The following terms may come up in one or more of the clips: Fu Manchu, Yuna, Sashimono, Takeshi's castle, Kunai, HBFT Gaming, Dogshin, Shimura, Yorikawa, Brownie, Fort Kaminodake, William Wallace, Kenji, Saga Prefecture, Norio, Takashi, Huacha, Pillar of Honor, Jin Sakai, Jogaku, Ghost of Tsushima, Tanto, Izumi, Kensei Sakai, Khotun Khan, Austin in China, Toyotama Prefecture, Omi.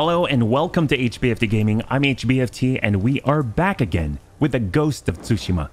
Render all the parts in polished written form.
Hello and welcome to HBFT Gaming. I'm HBFT and we are back again with the Ghost of Tsushima.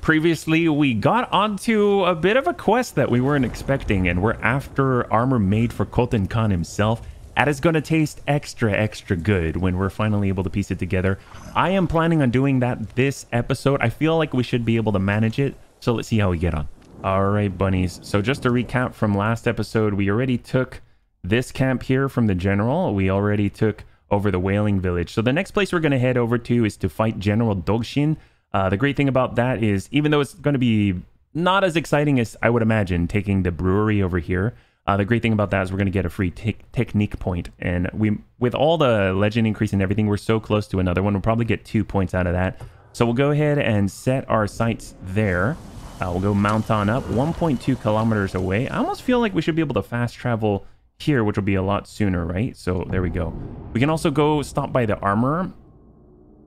Previously, we got onto a bit of a quest that we weren't expecting, and we're after armor made for Khotun Khan himself. That is going to taste extra, extra good when we're finally able to piece it together. I am planning on doing that this episode. I feel like we should be able to manage it, so let's see how we get on. All right, bunnies. So just to recap from last episode, we already took this camp here from the general. We already took over the Wailing Village. So the next place we're going to head over to is to fight General Dogshin. The great thing about that is, even though it's going to be not as exciting as I would imagine taking the brewery over here, the great thing about that is we're going to get a free technique point. And with all the legend increase and everything, we're so close to another one. We'll probably get 2 points out of that. So we'll go ahead and set our sights there. We'll go mount on up, 1.2 kilometers away. I almost feel like we should be able to fast travel here, which will be a lot sooner, right? So there we go. We can also go stop by the armorer.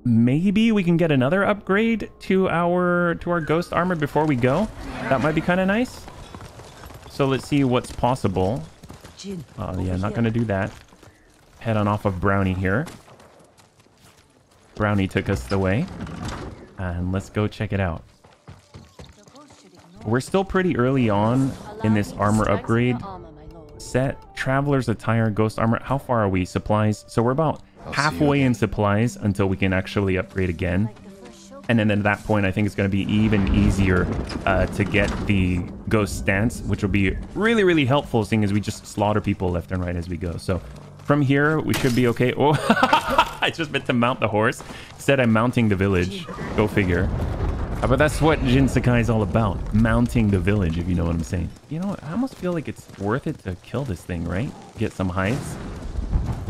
Maybe we can get another upgrade to our ghost armor before we go. That might be kind of nice. So let's see what's possible. Yeah, not gonna do that. Head on off of Brownie here. Brownie took us the way, and let's go check it out. We're still pretty early on in this armor upgrade set. Traveler's attire, ghost armor. How far are we? Supplies. So we're about halfway in supplies until we can actually upgrade again, and then at that point I think it's going to be even easier to get the ghost stance, which will be really, really helpful, seeing as we just slaughter people left and right as we go. So from here we should be okay. Oh, I just meant to mount the horse. Instead I'm mounting the village. Go figure. But that's what Jin Sakai is all about, mounting the village, if you know what I'm saying. You know what? I almost feel like it's worth it to kill this thing, right? Get some hides.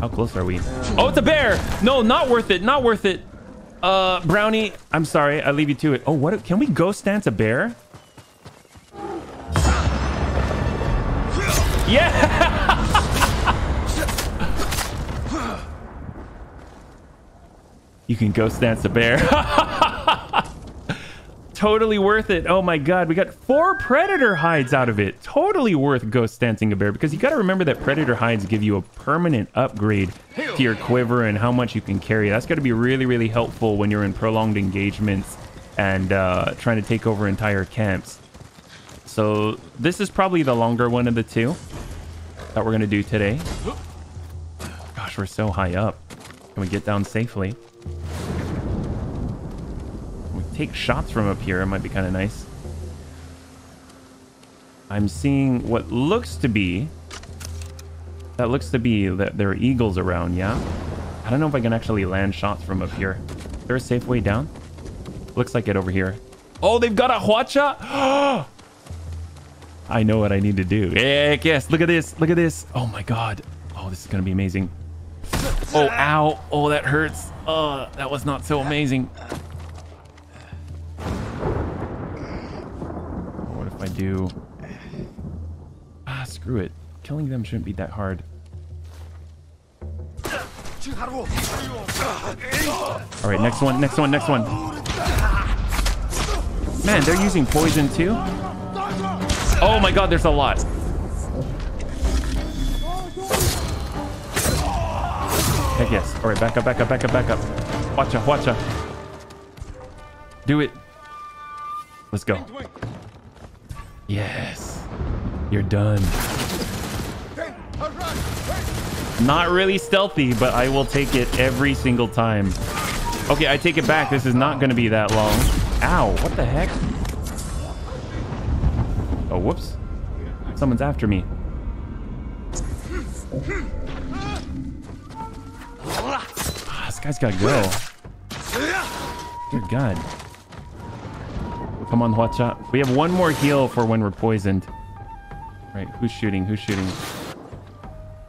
How close are we? Oh, it's a bear! No, not worth it, not worth it. Brownie, I'm sorry, I leave you to it. Oh, what? Can we ghost stance a bear? Yeah! You can ghost stance a bear. Totally worth it. Oh my god, we got 4 predator hides out of it. Totally worth ghost stancing a bear, because you got to remember that predator hides give you a permanent upgrade to your quiver and how much you can carry. That's going to be really, really helpful when you're in prolonged engagements and trying to take over entire camps. So this is probably the longer one of the two that we're going to do today. Gosh, we're so high up. Can we get down safely? Take shots from up here. It might be kind of nice. I'm seeing what looks to be that there are eagles around. Yeah, I don't know if I can actually land shots from up here. Is there a safe way down? Looks like it over here. Oh, they've got a Huacha. I know what I need to do. Heck yes, look at this, look at this. Oh my god. Oh, this is gonna be amazing. Oh, ow. Oh, that hurts. Oh, that was not so amazing. I do. Ah, screw it. Killing them shouldn't be that hard. All right, next one, next one, next one. Man, they're using poison too? Oh my god, there's a lot. Heck yes. All right, back up, back up, back up, back up. Watch out, watch out. Do it. Let's go. Yes, you're done. Not really stealthy, but I will take it every single time. Okay, I take it back. This is not going to be that long. Ow, what the heck? Oh, whoops. Someone's after me. Ah, this guy's got to go. Good God. Come on, Huacha. We have one more heal for when we're poisoned. Right, who's shooting? Who's shooting?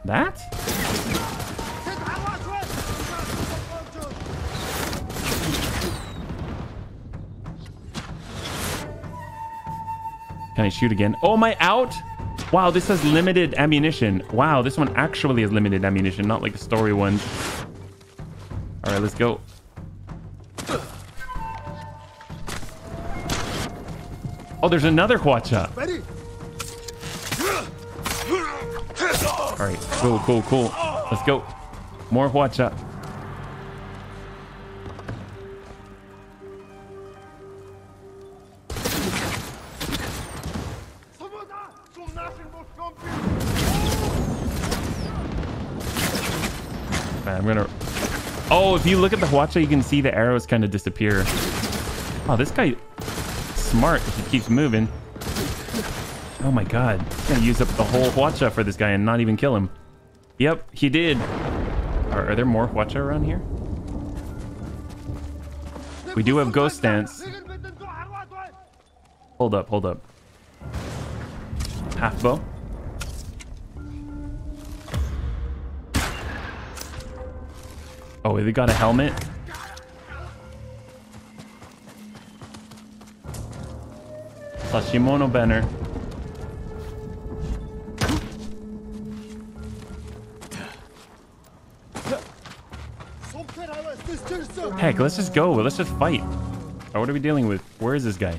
That? Can I shoot again? Oh, am I out? Wow, this has limited ammunition. Wow, this one actually has limited ammunition, not like the story ones. All right, let's go. Oh, there's another Huacha. All right, cool, cool, cool. Let's go. More Huacha. I'm gonna... Oh, if you look at the Huacha, you can see the arrows kind of disappear. Oh, this guy smart. He keeps moving. Oh my god. He's gonna use up the whole Huacha for this guy and not even kill him. Yep, he did. Are there more Huacha around here? We do have Ghost Dance. Hold up, hold up. Half bow. Oh, they got a helmet. Sashimono banner. Heck, let's just go. Let's just fight. Oh, what are we dealing with? Where is this guy?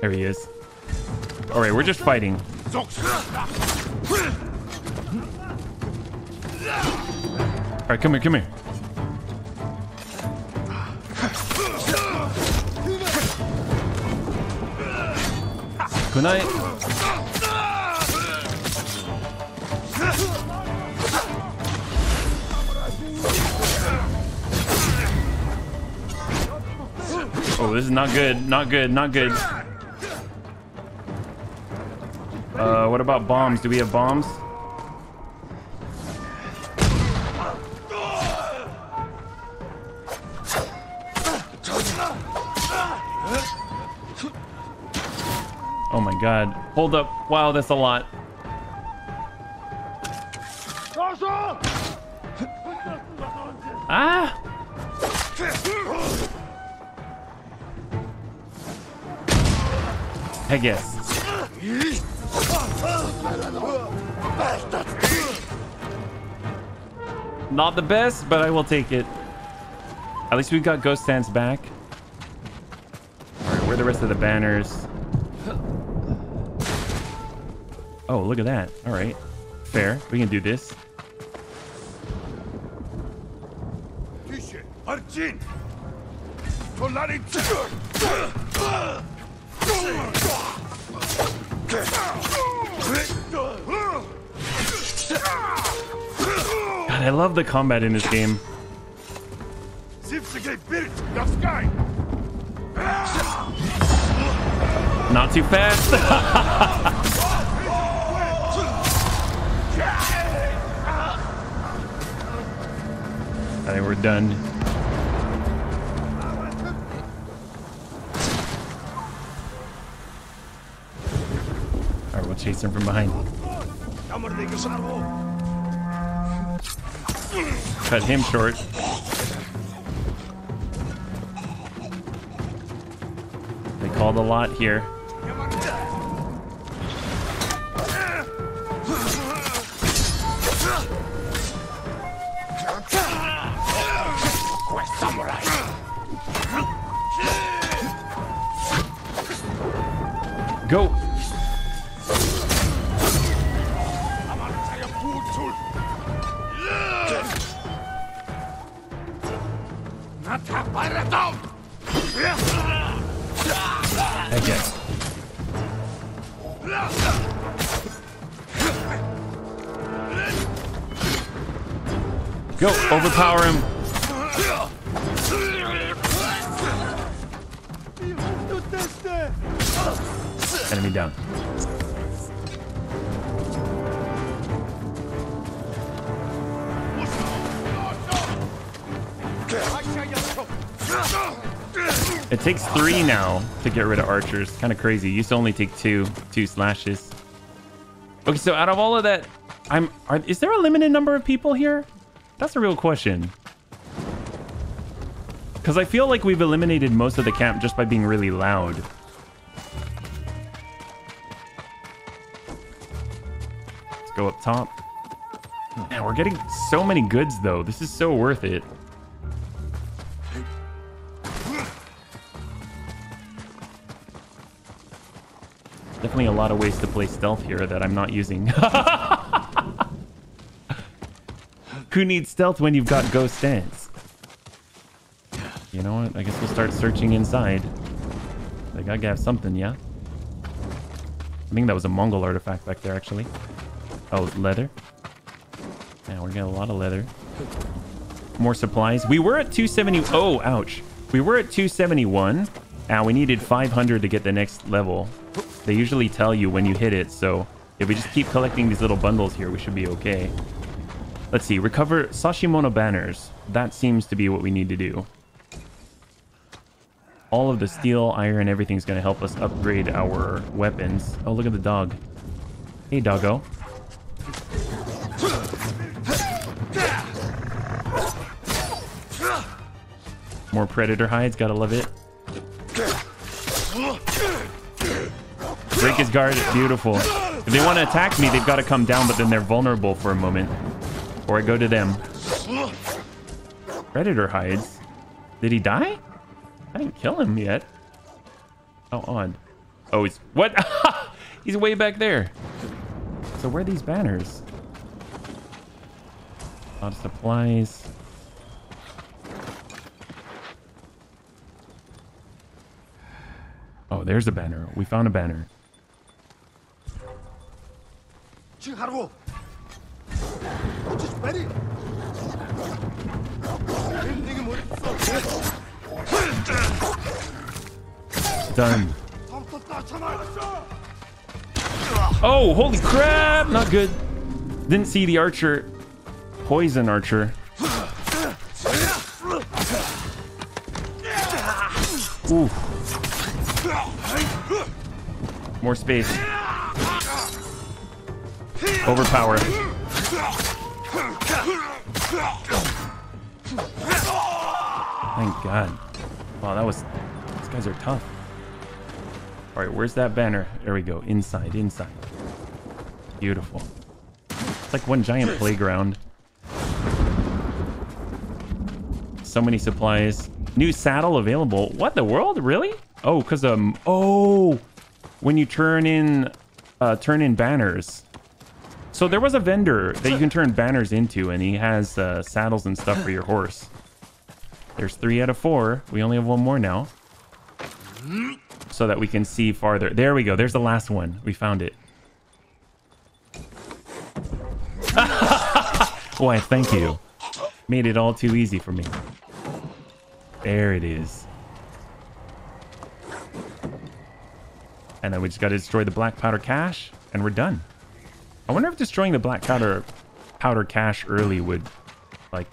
There he is. All right, we're just fighting. All right, come here, come here. Good night. Oh, this is not good. Not good. Not good. What about bombs? Do we have bombs? Oh my god. Hold up. Wow, that's a lot. Ah! I guess. Not the best, but I will take it. At least we got Ghost Dance back. Alright, where are the rest of the banners? Oh, look at that. Alright. Fair. We can do this. God, I love the combat in this game. Not too fast. I think we're done. All right, we'll chase him from behind. Cut him short. They called a lot here. Go. I guess. Go, overpower him. Enemy down. It takes 3 now to get rid of archers. Kind of crazy. You used to only take two slashes. Okay, so out of all of that, is there a limited number of people here? That's a real question. Because I feel like we've eliminated most of the camp just by being really loud. Go up top. Man, we're getting so many goods though. This is so worth it. Definitely a lot of ways to play stealth here that I'm not using. Who needs stealth when you've got ghost dance? You know what? I guess we'll start searching inside. They gotta have something, yeah? I think that was a Mongol artifact back there, actually. Oh, it's leather. Yeah, we're getting a lot of leather. More supplies. We were at 270. Oh, ouch. We were at 271. We needed 500 to get the next level. They usually tell you when you hit it, so if we just keep collecting these little bundles here, we should be okay. Let's see. Recover Sashimono banners. That seems to be what we need to do. All of the steel, iron, everything's going to help us upgrade our weapons. Oh, look at the dog. Hey, doggo. More predator hides. Gotta love it. Break his guard. Beautiful. If they want to attack me, they've got to come down, but then they're vulnerable for a moment. Or I go to them. Predator hides. Did he die? I didn't kill him yet. How odd. Oh, he's... What? He's way back there. So where are these banners? A lot of supplies. Oh, there's a banner. We found a banner. Done. Oh, holy crap! Not good. Didn't see the archer. Poison archer. Ooh. More space. Overpower. Thank God. Wow, that was... These guys are tough. All right, where's that banner? There we go. Inside, inside. Beautiful. It's like one giant playground. So many supplies. New saddle available. What the world? Really? Oh, because when you turn in banners. So there was a vendor that you can turn banners into, and he has saddles and stuff for your horse. There's 3 out of 4. We only have one more now. So that we can see farther. There we go. There's the last one. We found it. Why, thank you. Made it all too easy for me. There it is. And then we just got to destroy the black powder cache, and we're done. I wonder if destroying the black powder cache early would, like,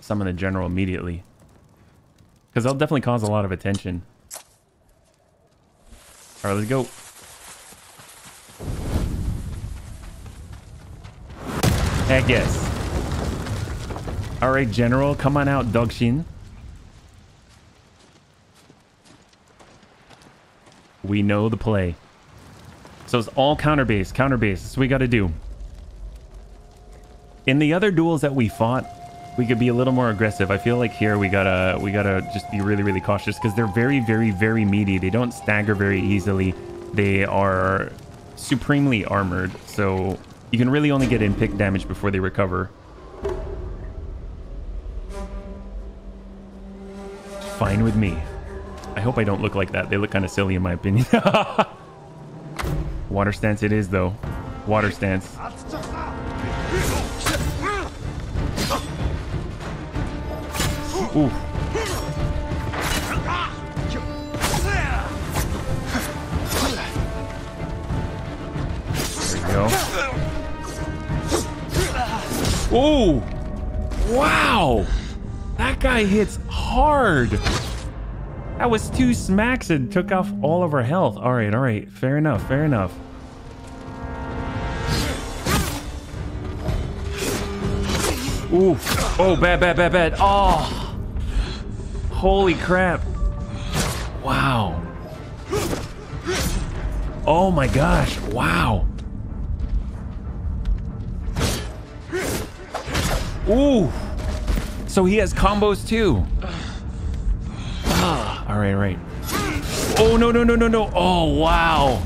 summon the general immediately. Because that'll definitely cause a lot of attention. All right, let's go. Heck yes. All right, General, come on out, Dogshin. We know the play. So it's all counterbase, counterbase. That's what we got to do. In the other duels that we fought, we could be a little more aggressive. I feel like here we gotta just be really cautious because they're very meaty. They don't stagger very easily. They are supremely armored, so you can really only get in pick damage before they recover. Fine with me. I hope I don't look like that. They look kind of silly in my opinion. Water stance it is though. Water stance. Ooh. There we go. Ooh! Wow! That guy hits hard! That was 2 smacks and took off all of our health. Alright, alright. Fair enough, fair enough. Ooh. Oh, bad. Oh! Holy crap. Wow. Oh my gosh. Wow. Ooh. So he has combos too. All right, right. Oh, no. Oh, wow.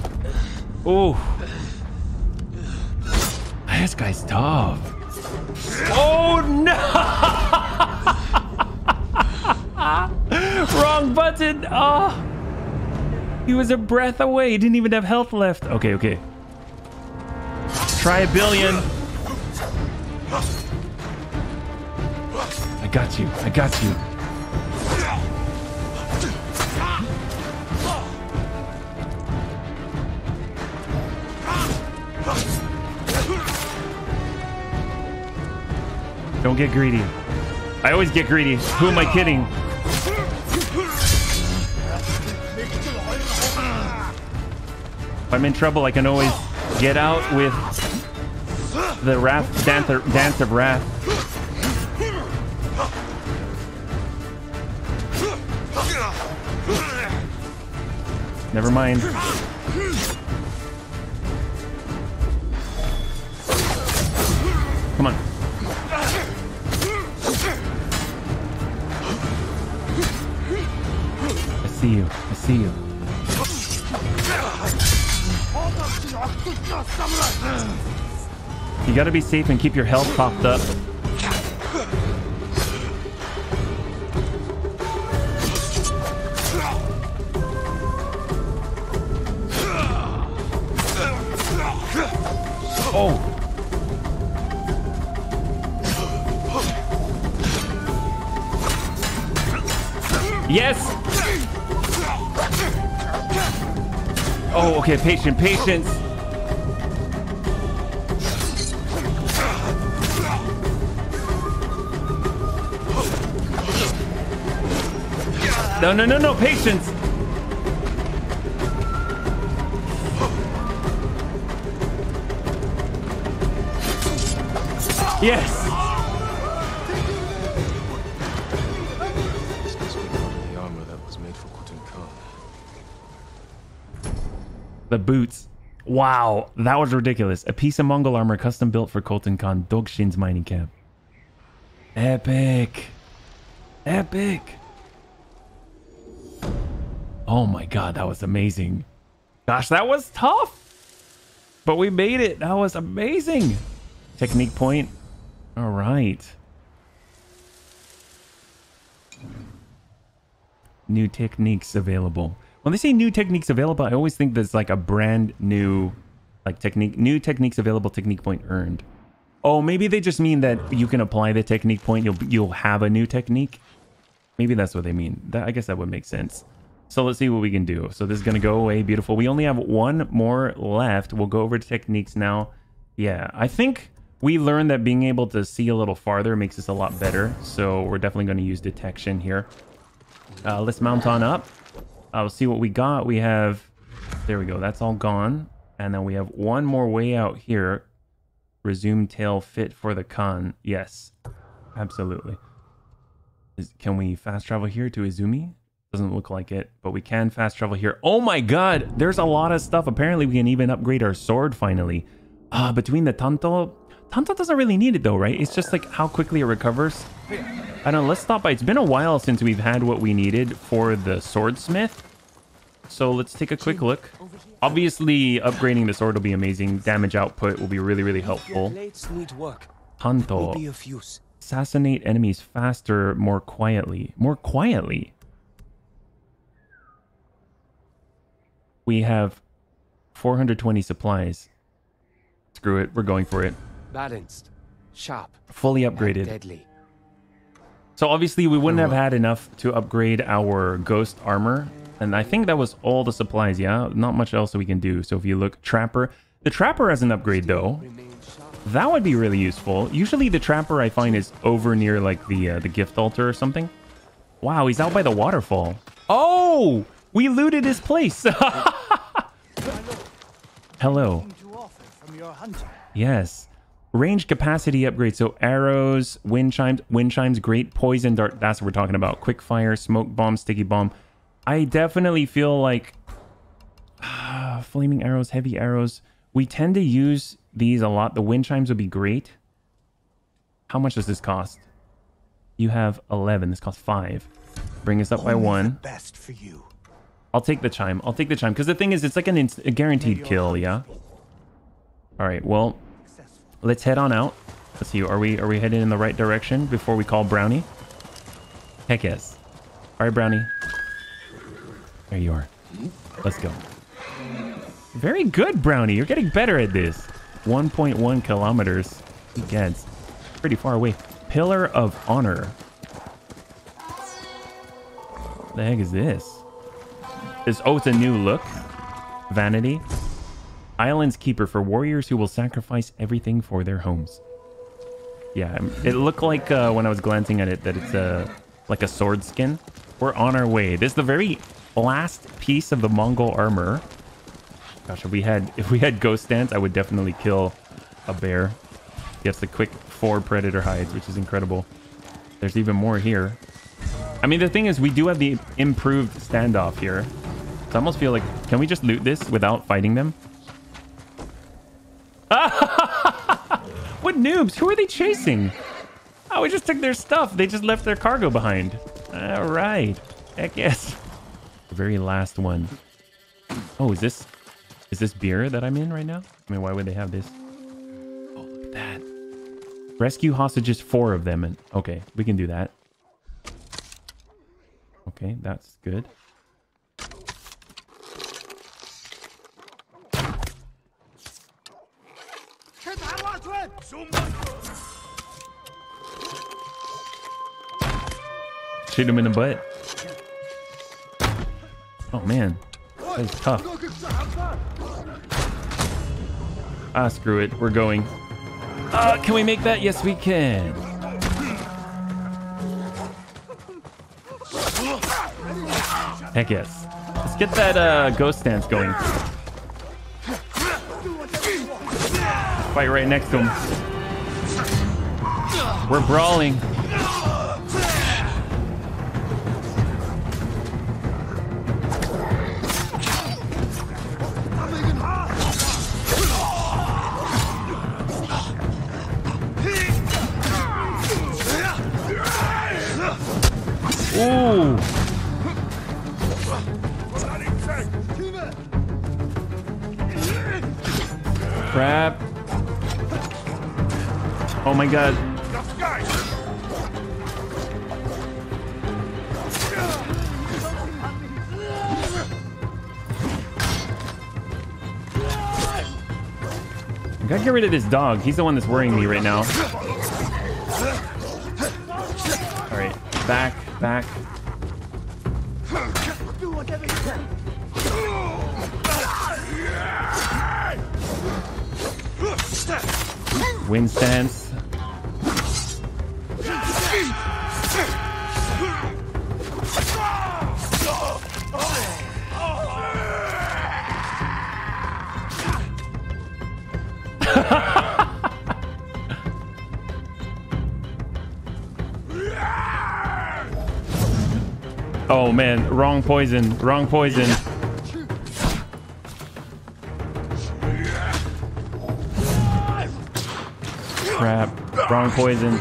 Ooh. This guy's tough. Oh! He was a breath away. He didn't even have health left. Okay, okay. Try a billion. I got you. I got you. Don't get greedy. I always get greedy. Who am I kidding? If I'm in trouble, I can always get out with the wrath dance of wrath. Never mind. Come on. I see you. I see you. You gotta be safe and keep your health popped up. Oh! Yes! Oh, okay, patience. No, patience! Yes! The boots. Wow, that was ridiculous. A piece of Mongol armor custom built for Khotun Khan, Dogshin's mining camp. Epic. Epic. Oh my god, that was amazing. Gosh, that was tough. But we made it. That was amazing. Technique point. All right. New techniques available. When they say new techniques available, I always think there's like a brand new like technique, new techniques available, technique point earned. Oh, maybe they just mean that you can apply the technique point, you'll have a new technique. Maybe that's what they mean. That, I guess that would make sense. So let's see what we can do. So this is going to go away. Beautiful. We only have one more left. We'll go over to techniques now. Yeah, I think we learned that being able to see a little farther makes us a lot better. So we're definitely going to use detection here. Let's mount on up. We'll see what we got. We have... There we go. That's all gone. And then we have one more way out here. Resume tail fit for the Khan. Yes. Absolutely. Can we fast travel here to Izumi? Doesn't look like it. But we can fast travel here. Oh my god! There's a lot of stuff. Apparently we can even upgrade our sword finally. Between the Tanto... Tanto doesn't really need it though, right? It's just like how quickly it recovers. I don't know, let's stop by. It's been a while since we've had what we needed for the swordsmith. So let's take a quick look. Obviously, upgrading the sword will be amazing. Damage output will be really, really helpful. Tanto. Assassinate enemies faster, more quietly. More quietly? We have 420 supplies. Screw it, we're going for it. Balanced, sharp, fully upgraded. Deadly. So obviously we wouldn't have had enough to upgrade our ghost armor. And I think that was all the supplies, yeah? Not much else that we can do. So if you look, Trapper. The Trapper has an upgrade though. That would be really useful. Usually the Trapper I find is over near like the gift altar or something. Wow, he's out by the waterfall. Oh! We looted his place! Hello. Yes. Range capacity upgrade, so arrows, wind chimes, great poison dart, that's what we're talking about. Quick fire, smoke bomb, sticky bomb. I definitely feel like flaming arrows, heavy arrows. We tend to use these a lot. The wind chimes would be great. How much does this cost? You have 11. This costs 5. Bring us up by 1. Best for you. I'll take the chime. I'll take the chime because the thing is, it's like a guaranteed kill, yeah. All right. Well. Let's head on out. Let's see, are we headed in the right direction before we call Brownie? Heck yes. All right, Brownie. There you are. Let's go. Very good, Brownie. You're getting better at this. 1.1 kilometers. Yeah, it's pretty far away. Pillar of Honor. What the heck is this? Oh, it's a new look. Vanity. Island's keeper for warriors who will sacrifice everything for their homes. Yeah, it looked like when I was glancing at it that it's like a sword skin. We're on our way. This is the very last piece of the Mongol armor. Gosh, if we had ghost dance, I would definitely kill a bear. He has the quick 4 predator hides, which is incredible. There's even more here. I mean, the thing is, we do have the improved standoff here. So I almost feel like, can we just loot this without fighting them? What noobs? Who are they chasing? Oh, we just took their stuff. They just left their cargo behind. All right. Heck yes. The very last one. Oh, is this beer that I'm in right now? I mean, why would they have this? Oh, look at that. Rescue hostages, 4 of them. And okay, we can do that. Okay, that's good. Shoot him in the butt. Oh man, that is tough. Ah, screw it, we're going. Can we make that? Yes, we can. Heck yes. Let's get that ghost dance going. Fight right next to him. We're brawling. Ooh. Crap. Oh my god. I gotta get rid of this dog. He's the one that's worrying me right now. Alright, back. Wind stance. Oh man, wrong poison. Crap, wrong poison.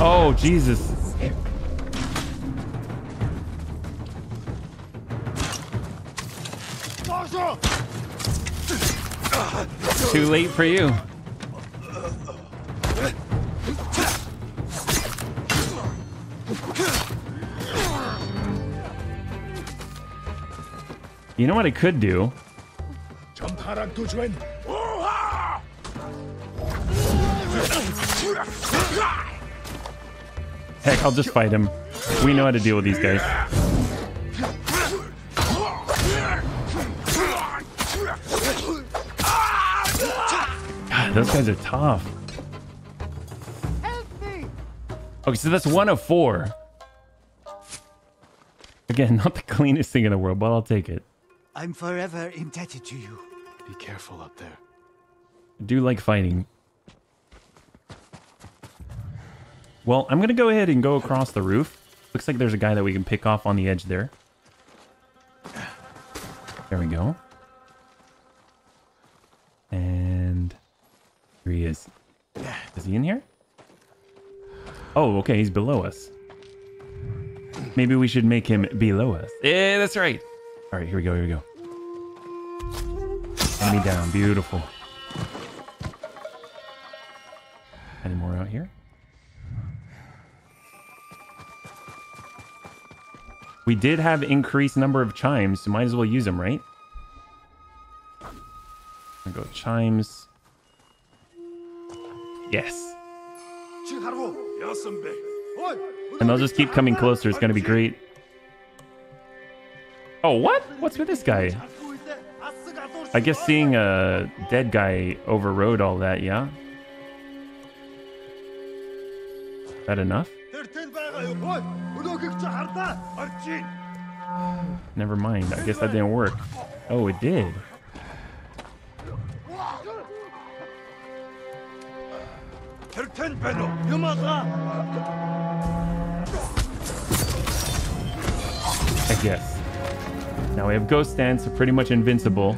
Oh, Jesus. Too late for you. You know what I could do? Heck, I'll just fight him. We know how to deal with these guys. God, those guys are tough. Okay, so that's 1 of 4. Again, not the cleanest thing in the world, but I'll take it. I'm forever indebted to you. Be careful up there. I do like fighting. Well, I'm going to go ahead and go across the roof. Looks like there's a guy that we can pick off on the edge there. There we go. And here he is. Is he in here? Oh, okay. He's below us. Maybe we should make him below us. Yeah, that's right. All right, here we go. Enemy down, beautiful. Any more out here? We did have increased number of chimes, so might as well use them, right? I'll go chimes. Yes. And they'll just keep coming closer. It's going to be great. Oh, what? What's with this guy? I guess seeing a dead guy overrode all that, yeah? Is that enough? Never mind. I guess that didn't work. Oh, it did. I guess. Now we have Ghost Dance, so pretty much invincible.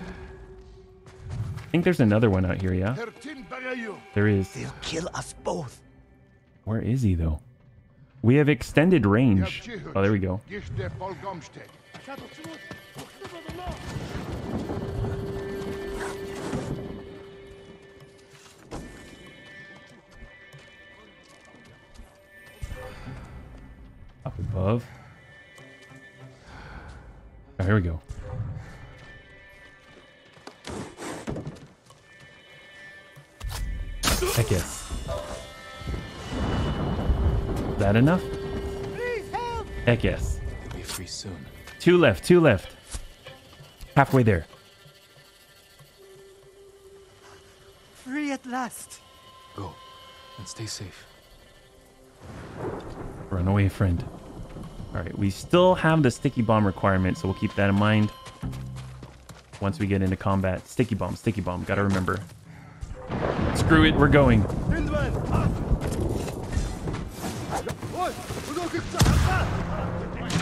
I think there's another one out here, yeah? There is. They'll kill us both. Where is he, though? We have extended range. Oh, there we go. Up above. Oh, here we go. Heck yes. Is that enough? Heck yes. You'll be free soon. Two left, two left. Halfway there. Free at last. Go and stay safe. Run away, friend. Alright, we still have the sticky bomb requirement, so we'll keep that in mind. Once we get into combat. Sticky bomb, gotta remember. Screw it, we're going.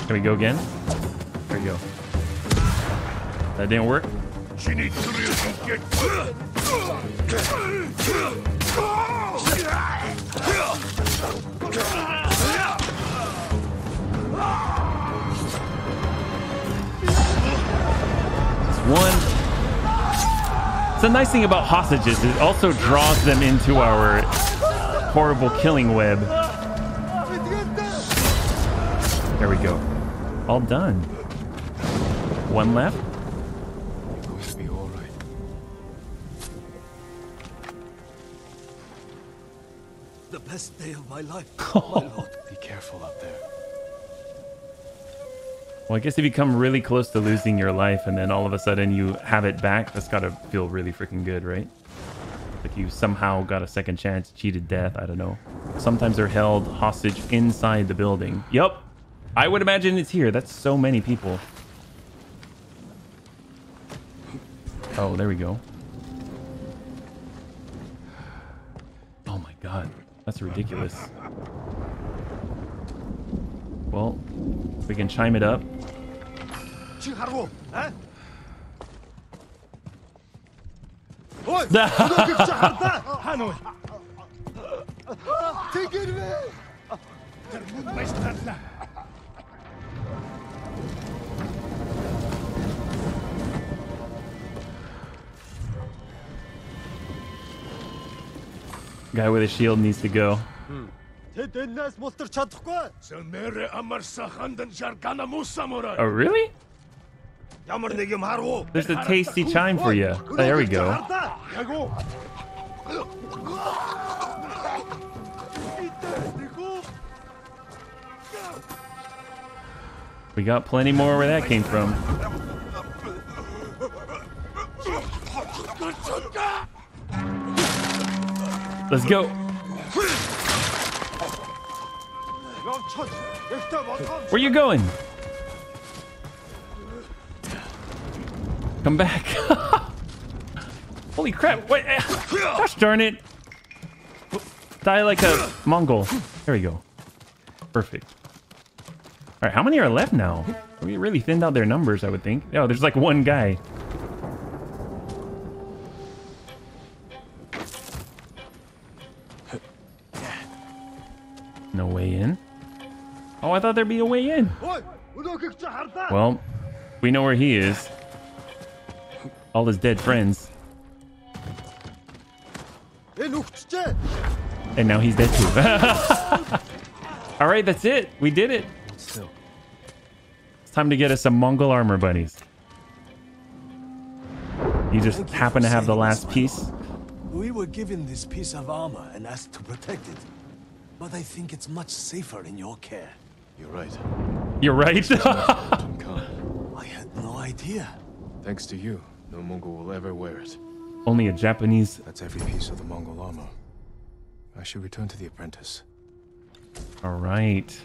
Can we go again? There we go. That didn't work. It's the nice thing about hostages, it also draws them into our horrible killing web. There we go. All done. One left. You're going to be all right. The best day of my life. Oh. My lord. Be careful up there. Well, I guess if you come really close to losing your life and then all of a sudden you have it back, that's gotta feel really freaking good, right? Like you somehow got a second chance, cheated death, I don't know. Sometimes they're held hostage inside the building. Yup! I would imagine it's here. That's so many people. Oh, there we go. Oh my god. That's ridiculous. Well, we can chime it up. Guy with a shield needs to go. Oh, really? There's a tasty chime for you. Oh, there we go. We got plenty more where that came from. Let's go. Where you going? Come back. Holy crap. Wait. Gosh darn it. Die like a Mongol. There we go. Perfect. Alright, how many are left now? We really thinned out their numbers, I would think. Oh, there's like one guy. No way in. Oh, I thought there'd be a way in. Well, we know where he is. All his dead friends. And now he's dead too. All right, that's it. We did it. It's time to get us some Mongol armor, buddies. You just happen to have the last piece. We were given this piece of armor and asked to protect it, but I think it's much safer in your care. You're right. You're right? I had no idea. Thanks to you, no Mongol will ever wear it. Only a Japanese. That's every piece of the Mongol armor. I should return to the apprentice. All right.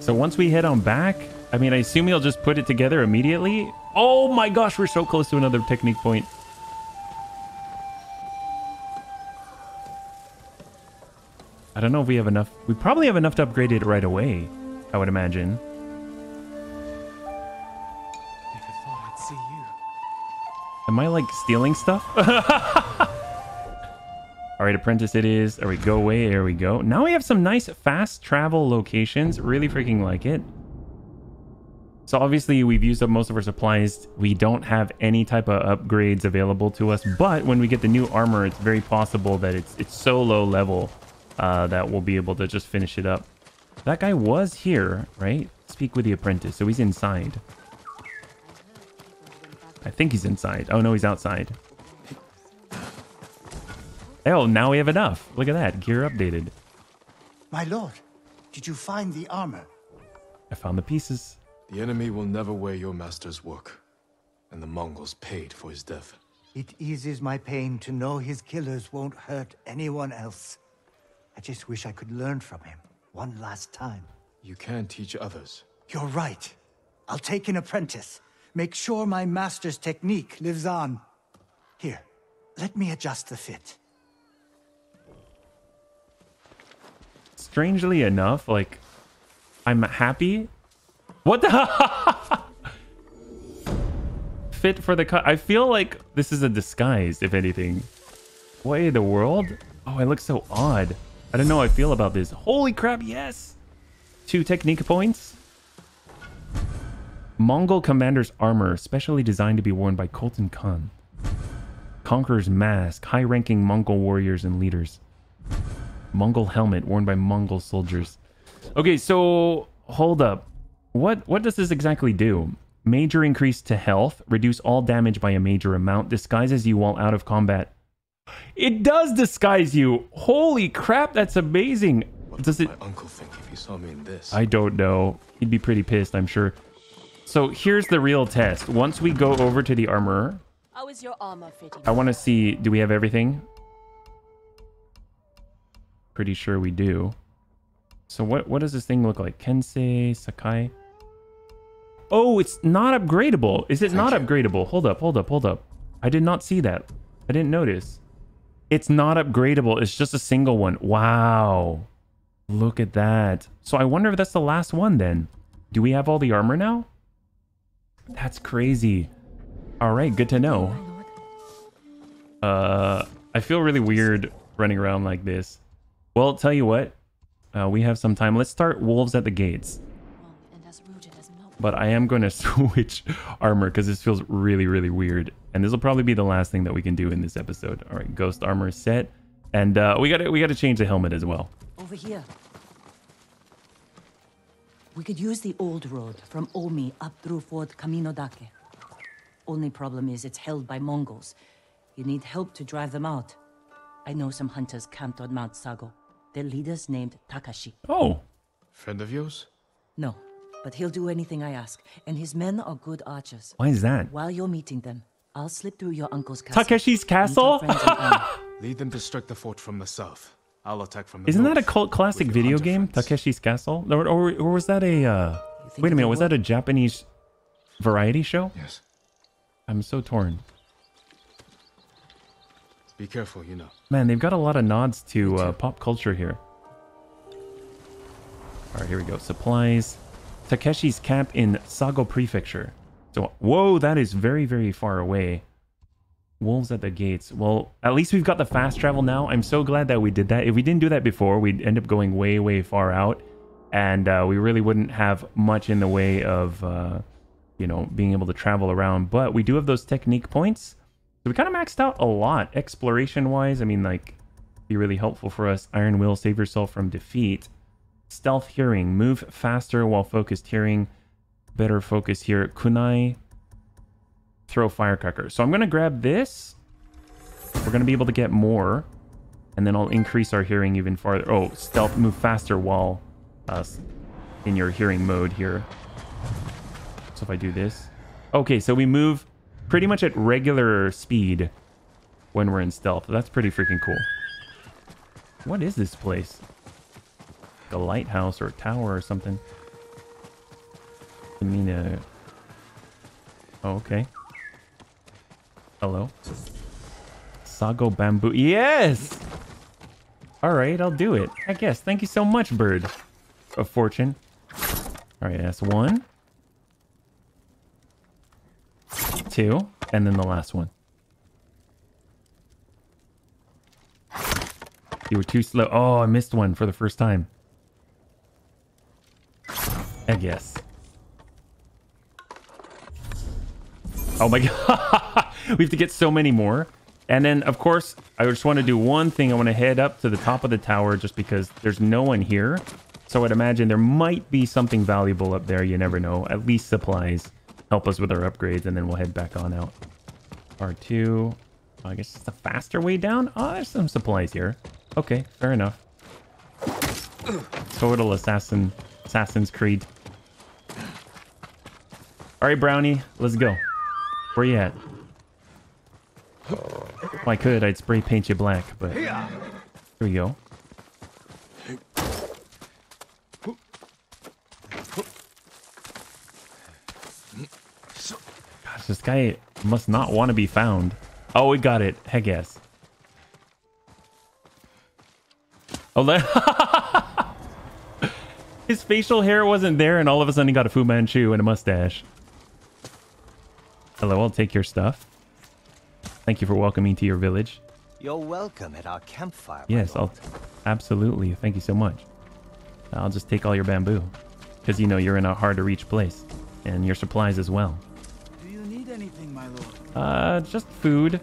So once we head on back, I mean, I assume he'll just put it together immediately. Oh my gosh, we're so close to another technique point. I don't know if we have enough. We probably have enough to upgrade it right away, I would imagine. Am I like stealing stuff? All right, apprentice it is. All right, go away. There we go. Now we have some nice fast travel locations. Really freaking like it. So obviously we've used up most of our supplies. We don't have any type of upgrades available to us, but when we get the new armor, it's very possible that it's so low level that we'll be able to just finish it up. That guy was here, right? Speak with the apprentice. So he's inside. I think he's inside. Oh, no, he's outside. Oh, now we have enough. Look at that. Gear updated. My lord, did you find the armor? I found the pieces. The enemy will never wear your master's work, and the Mongols paid for his death. It eases my pain to know his killers won't hurt anyone else. I just wish I could learn from him one last time. You can teach others. You're right. I'll take an apprentice. Make sure my master's technique lives on. Here, let me adjust the fit. Strangely enough, like, I'm happy. What the? Fit for the cut. I feel like this is a disguise, if anything. What in the world? Oh, I look so odd. I don't know how I feel about this. Holy crap, yes! 2 technique points. Mongol commander's armor, specially designed to be worn by Khotun Khan. Conqueror's mask, high-ranking Mongol warriors and leaders. Mongol helmet, worn by Mongol soldiers. Okay, so hold up. What does this exactly do? Major increase to health, reduce all damage by a major amount, disguises you while out of combat. It does disguise you. Holy crap, that's amazing. What does it? My uncle think if he saw me in this? I don't know. He'd be pretty pissed, I'm sure. So here's the real test. Once we go over to the armorer, how is your armor fitting? I want to see, do we have everything? Pretty sure we do. So what does this thing look like? Kensei Sakai. Oh, it's not upgradable. Is it not upgradable? Hold up. I did not see that. I didn't notice. It's not upgradable. It's just a single one. Wow. Look at that. So I wonder if that's the last one then. Do we have all the armor now? That's crazy. All right, good to know. I feel really weird running around like this. Well, tell you what, we have some time. Let's start wolves at the gates. But I am going to switch armor because this feels really, really weird. And this will probably be the last thing that we can do in this episode. All right, ghost armor set, and we gotta change the helmet as well. Over here. We could use the old road from Omi up through Fort Kaminodake. Only problem is it's held by Mongols. You need help to drive them out. I know some hunters camped on Mount Sago. Their leader's named Takashi. Oh. Friend of yours? No, but he'll do anything I ask. And his men are good archers. Why is that? While you're meeting them, I'll slip through your uncle's castle. Takeshi's castle? Lead them to strike the fort from the south. I'll attack from the Isn't north. That a cult classic video game, friends. Takeshi's Castle? Or was that a... Wait a minute, was that a Japanese variety show? Yes. I'm so torn. Be careful, you know. Man, they've got a lot of nods to pop culture here. All right, here we go. Supplies. Takeshi's camp in Saga Prefecture. So, whoa, that is very, very far away. Wolves at the gates. Well, at least we've got the fast travel now. I'm so glad that we did that. If we didn't do that before, we'd end up going way, way far out. And we really wouldn't have much in the way of, you know, being able to travel around. But we do have those technique points. So we kind of maxed out a lot exploration wise. I mean, like, be really helpful for us. Iron Will, save yourself from defeat. Stealth Hearing, move faster while focused hearing. Better focus here. Kunai, throw firecracker. So I'm going to grab this. We're going to be able to get more. And then I'll increase our hearing even farther. Oh, stealth, move faster while in your hearing mode here. So if I do this. Okay, so we move pretty much at regular speed when we're in stealth. That's pretty freaking cool. What is this place? A lighthouse or a tower or something. I mean, oh, okay. Hello. Sago bamboo. Yes! Alright, I'll do it, I guess. Thank you so much, Bird of Fortune. Alright, that's one. Two. And then the last one. You were too slow. Oh, I missed one for the first time. I guess. Oh my god. We have to get so many more. And then, of course, I just want to do one thing. I want to head up to the top of the tower just because there's no one here. So I'd imagine there might be something valuable up there. You never know. At least supplies. Help us with our upgrades. And then we'll head back on out. R2. Oh, I guess it's the faster way down. Oh, there's some supplies here. Okay, fair enough. Total assassin. Assassin's Creed. Alright, Brownie, let's go. Where you at? If I could, I'd spray paint you black, but... Here we go. Gosh, this guy must not want to be found. Oh, we got it. Heck yes. Oh, his facial hair wasn't there, and all of a sudden he got a Fu Manchu and a mustache. Hello, I'll take your stuff. Thank you for welcoming me to your village. You're welcome at our campfire. Yes, I'll... Absolutely. Thank you so much. I'll just take all your bamboo. Because, you know, you're in a hard-to-reach place. And your supplies as well. Do you need anything, my lord? Just food.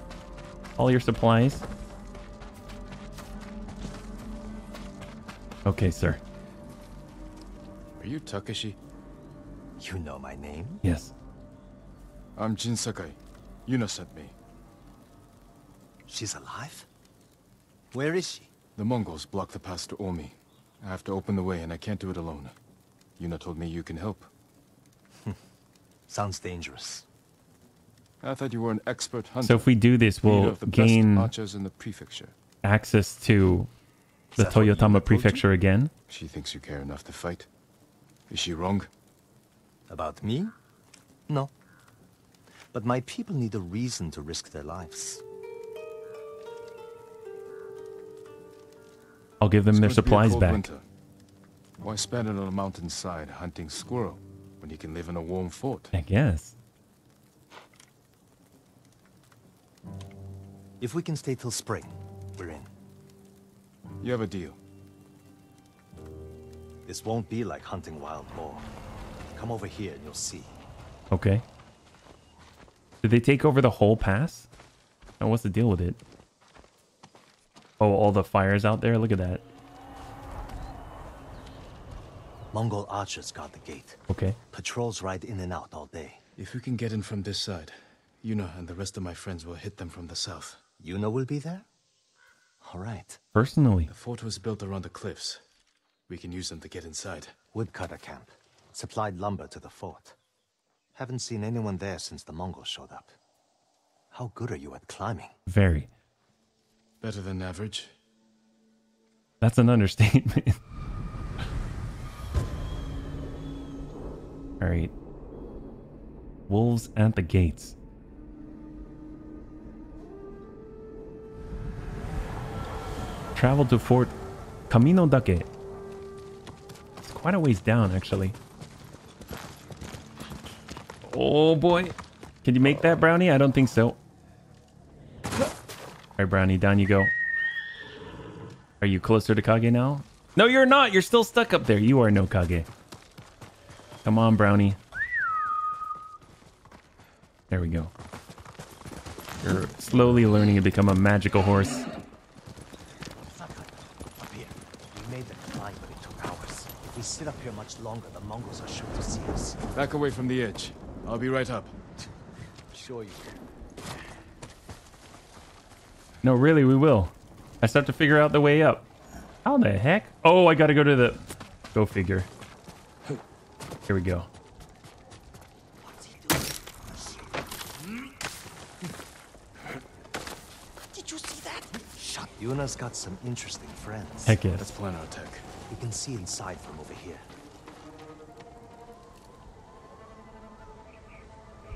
All your supplies. Okay, sir. Are you Takashi? You know my name? Yes. I'm Jin Sakai. Yuna sent me. She's alive? Where is she? The Mongols blocked the pass to Omi. I have to open the way and I can't do it alone. Yuna told me you can help. Sounds dangerous. I thought you were an expert hunter. So if we do this, we'll gain archers in the prefecture. Access to the Toyotama Prefecture again. She thinks you care enough to fight. Is she wrong? About me? No. But my people need a reason to risk their lives. I'll give them their supplies back. Winter. Why spend it on a mountainside hunting squirrel when you can live in a warm fort? I guess. If we can stay till spring, we're in. You have a deal. This won't be like hunting wild boar. Come over here and you'll see. Okay. Did they take over the whole pass? Oh, what's the deal with it? Oh, all the fires out there? Look at that. Mongol archers guard the gate. Okay. Patrols ride in and out all day. If we can get in from this side, Yuna and the rest of my friends will hit them from the south. Yuna will be there? Alright. Personally. The fort was built around the cliffs. We can use them to get inside. Woodcutter camp. Supplied lumber to the fort. Haven't seen anyone there since the Mongols showed up. How good are you at climbing? Very. Better than average. That's an understatement. Alright. Wolves at the gates. Travel to Fort Kaminodake. It's quite a ways down, actually. Oh boy. Can you make that, Brownie? I don't think so. Alright, Brownie, down you go. Are you closer to Kage now? No, you're not! You're still stuck up there. You are no Kage. Come on, Brownie. There we go. You're slowly learning to become a magical horse. sit up here much longer, the Mongols are sure to see us. Back away from the edge. I'll be right up. Sure you can. No, really, we will. I just have to figure out the way up. How the heck? Oh, I gotta go to the... Go figure. Here we go. Yuna's got some interesting friends. Heck yeah. Let's plan our attack. We can see inside from over here.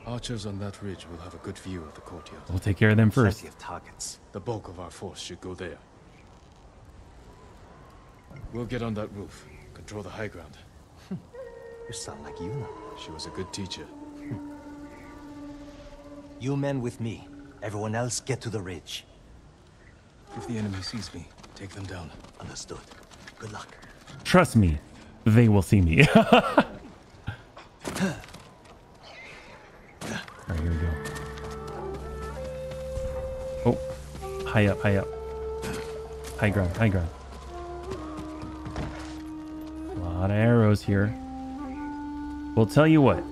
Archers on that ridge will have a good view of the courtyard. We'll take care of them first. Plenty of targets. The bulk of our force should go there. We'll get on that roof. Control the high ground. You sound like Yuna. She was a good teacher. You men with me. Everyone else get to the ridge. If the enemy sees me, take them down. Understood. Good luck. Trust me, they will see me. Alright, here we go. Oh, high up, high up. High ground, high ground. A lot of arrows here. We'll tell you what.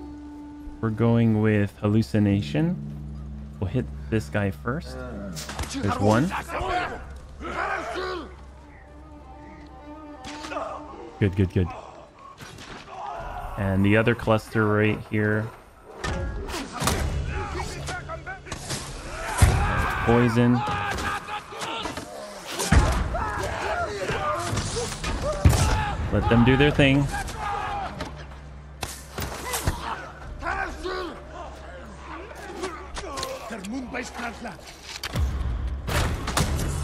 We're going with hallucination. We'll hit this guy first. There's one. Good, good, good. And the other cluster right here. Poison. Let them do their thing.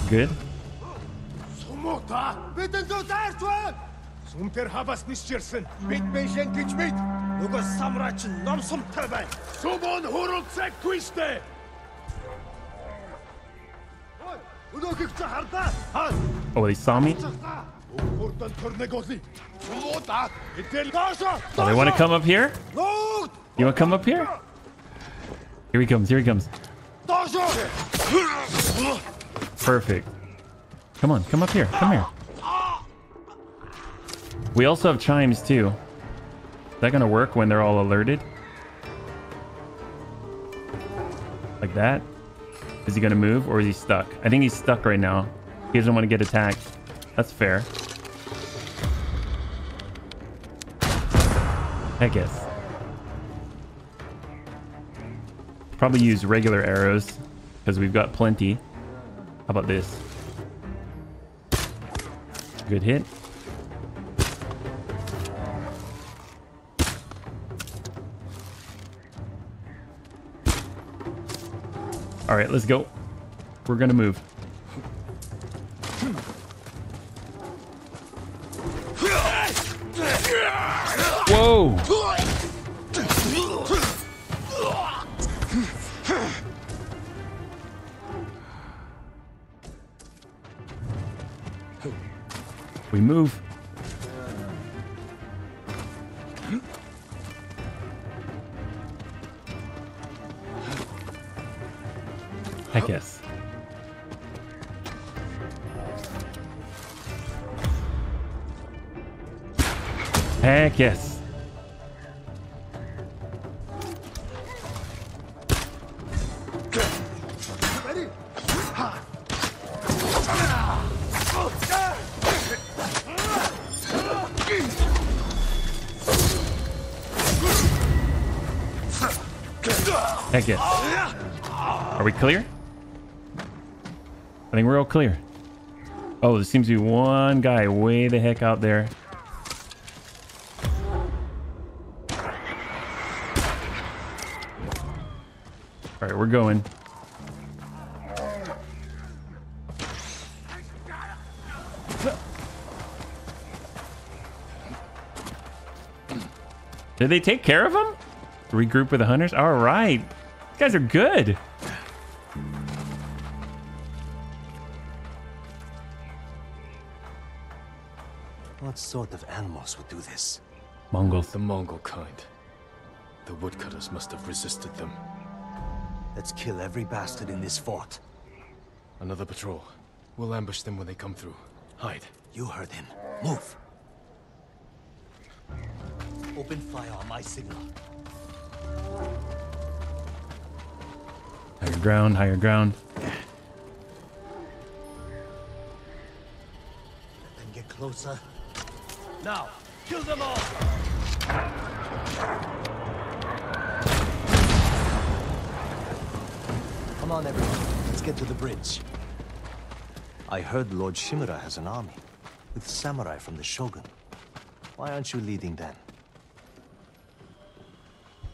Good. Oh, they saw me? Oh, they want to come up here? You want to come up here? Here he comes, here he comes. Perfect. Come on, come up here, come here. We also have chimes too. Is that gonna work when they're all alerted? Like that? Is he gonna move or is he stuck? I think he's stuck right now. He doesn't want to get attacked. That's fair. I guess. Probably use regular arrows because we've got plenty. How about this? Good hit. All right, let's go. We're gonna move. Whoa! We move. I guess. Heck yes. Heck yes. Are we clear? I think we're all clear. Oh, there seems to be one guy way the heck out there. All right, we're going. Did they take care of him? Regroup with the hunters? All right. These guys are good. What sort of animals would do this? Mongols. The Mongol kind. The woodcutters must have resisted them. Let's kill every bastard in this fort. Another patrol. We'll ambush them when they come through. Hide. You heard him. Move. open fire on my signal. Higher ground, higher ground. Let them get closer. Now, kill them all! Come on, everyone. Let's get to the bridge. I heard Lord Shimura has an army, with samurai from the Shogun. Why aren't you leading then?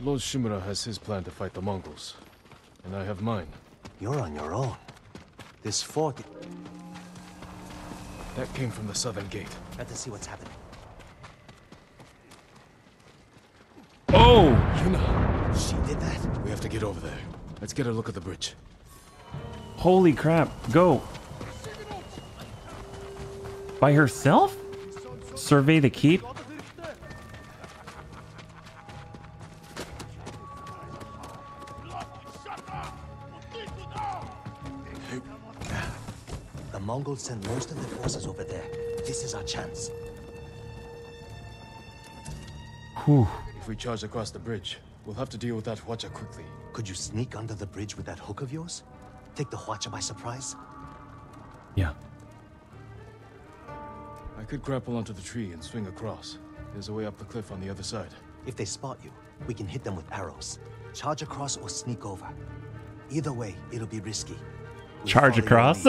Lord Shimura has his plan to fight the Mongols, and I have mine. You're on your own. This fort... That came from the southern gate. Let's see what's happening. Oh! Yuna! She did that? We have to get over there. Let's get a look at the bridge. Holy crap, go! By herself? Survey the keep? The Mongols sent most of their forces over there. This is our chance. Whew. If we charge across the bridge, we'll have to deal with that Huacha quickly. Could you sneak under the bridge with that hook of yours? Take the Huacha by surprise? Yeah. I could grapple onto the tree and swing across. There's a way up the cliff on the other side. If they spot you, we can hit them with arrows. Charge across or sneak over. Either way, it'll be risky. We'll charge across?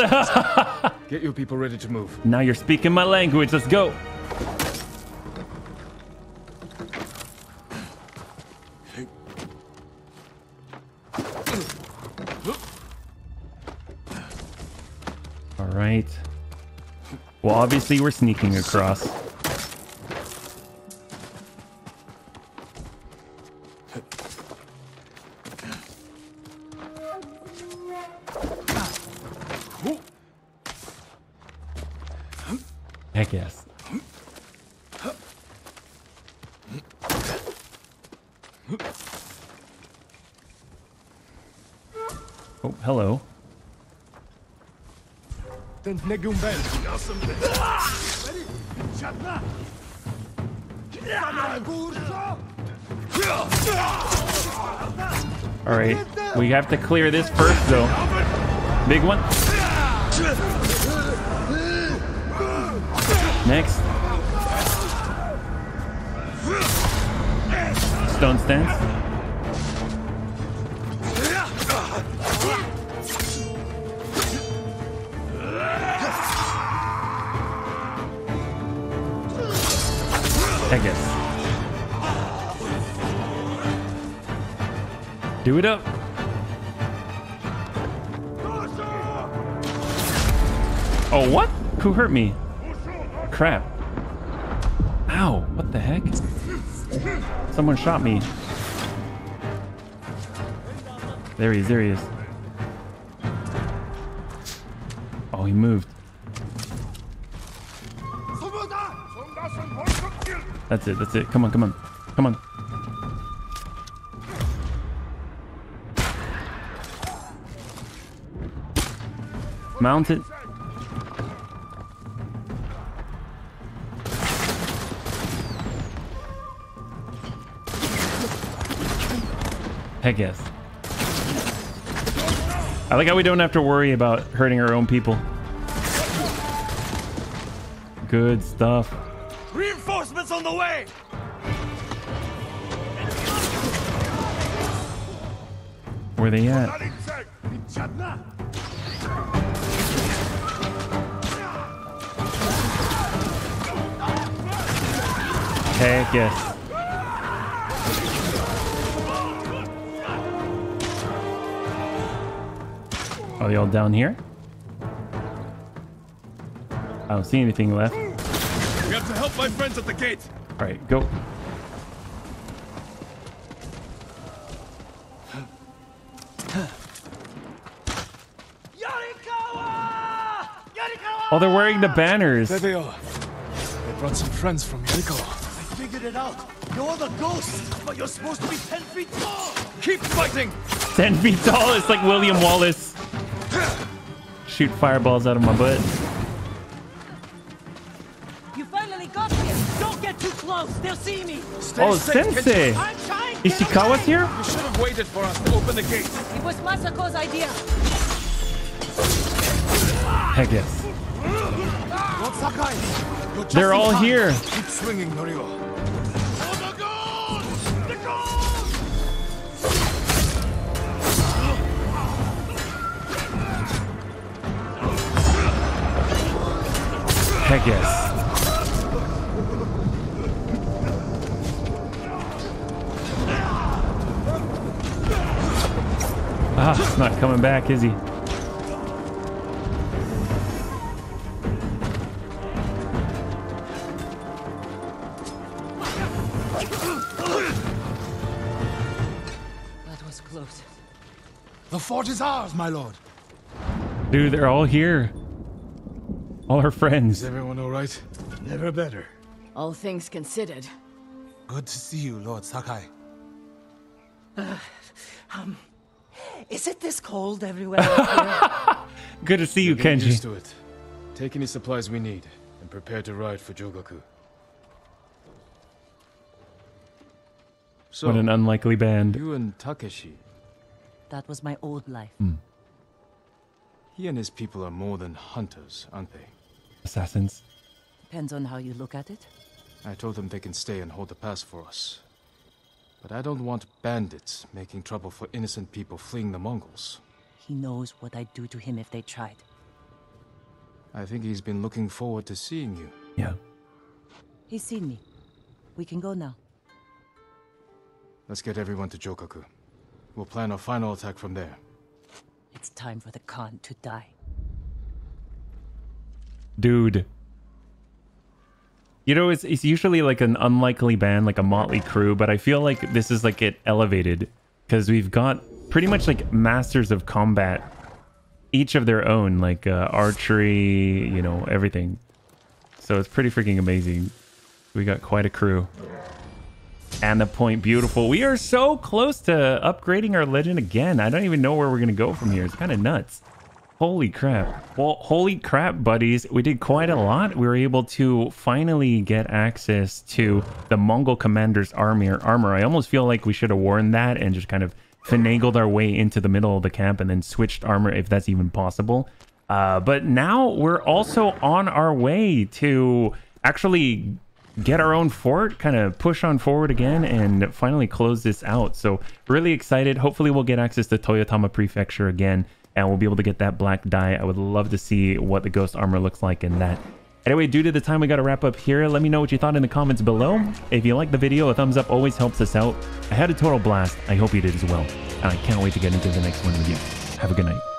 Get your people ready to move. Now you're speaking my language. Let's go. All right. Well, obviously, we're sneaking across. Heck yes. Oh, hello. Alright, we have to clear this first though. Big one. Next. Stone stance. I guess. Do it up. Oh, what? Who hurt me? Crap. Ow, what the heck? Someone shot me. There he is, there he is. Oh, he moved. That's it, that's it. Come on, come on, come on. Mount it. Heck yes. I like how we don't have to worry about hurting our own people. Good stuff. Reinforcements on the way! Where they at? Heck yes. Are they all down here? I don't see anything left. We have to help my friends at the gate. All right, go. Yorikawa! Yorikawa! Oh, they're wearing the banners. There they are. They brought some friends from Yorikawa. I figured it out. You're the ghost, but you're supposed to be 10 feet tall. Keep fighting. 10 feet tall. It's like William Wallace. Shoot fireballs out of my butt. Close. They'll see me. Oh, Sensei. Ishikawa's here? You should have waited for us to open the gate. It was Masako's idea. Heck yes. They're all here. Keep swinging, Norio. Heck yes. Ah, he's not coming back, is he? That was close. The fort is ours, my lord. Dude, they're all here. All our friends. Is everyone all right? Never better. All things considered. Good to see you, Lord Sakai. Is it this cold everywhere? Good to see you, Kenji. Used to it. Take any supplies we need and prepare to ride for Jogaku. So, what an unlikely band. You and Takashi. That was my old life. Mm. He and his people are more than hunters, aren't they? Assassins. Depends on how you look at it. I told them they can stay and hold the pass for us. But I don't want bandits making trouble for innocent people fleeing the Mongols. He knows what I'd do to him if they tried. I think he's been looking forward to seeing you. Yeah. He's seen me. We can go now. Let's get everyone to Jogaku. We'll plan our final attack from there. It's time for the Khan to die. Dude. You know, it's usually like an unlikely band, like a motley crew, but I feel like this is like it elevated because we've got pretty much like masters of combat, each of their own, like archery, you know, everything. So it's pretty freaking amazing. We got quite a crew. And the point beautiful. We are so close to upgrading our legend again. I don't even know where we're going to go from here. It's kind of nuts. Holy crap. Well, holy crap, buddies. We did quite a lot. We were able to finally get access to the Mongol commander's armor. I almost feel like we should have worn that and just kind of finagled our way into the middle of the camp and then switched armor if that's even possible. But now we're also on our way to actually get our own fort, kind of push on forward again and finally close this out. So really excited. Hopefully we'll get access to Toyotama Prefecture again. And we'll be able to get that black dye. I would love to see what the ghost armor looks like in that. Anyway, due to the time, we got to wrap up here. Let me know what you thought in the comments below. If you liked the video, a thumbs up always helps us out. I had a total blast. I hope you did as well. And I can't wait to get into the next one with you. Have a good night.